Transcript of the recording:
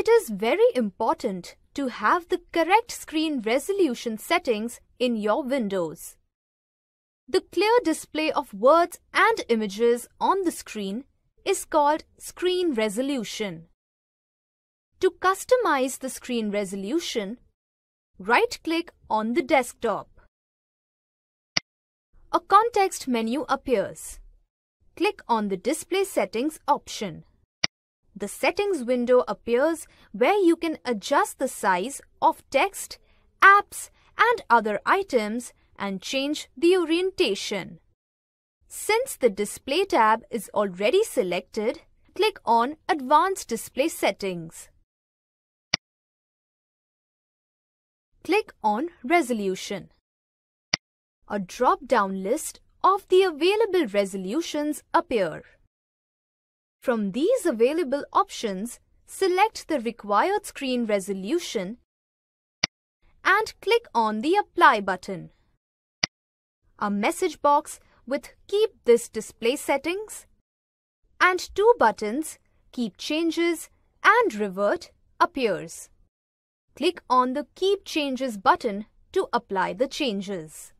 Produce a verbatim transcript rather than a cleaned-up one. It is very important to have the correct screen resolution settings in your windows. The clear display of words and images on the screen is called screen resolution. To customize the screen resolution, right-click on the desktop. A context menu appears. Click on the Display Settings option. The Settings window appears where you can adjust the size of text, apps, and other items and change the orientation. Since the Display tab is already selected, click on Advanced Display Settings. Click on Resolution. A drop-down list of the available resolutions appear. From these available options, select the required screen resolution and click on the Apply button. A message box with Keep this display settings and two buttons Keep Changes and Revert appears. Click on the Keep Changes button to apply the changes.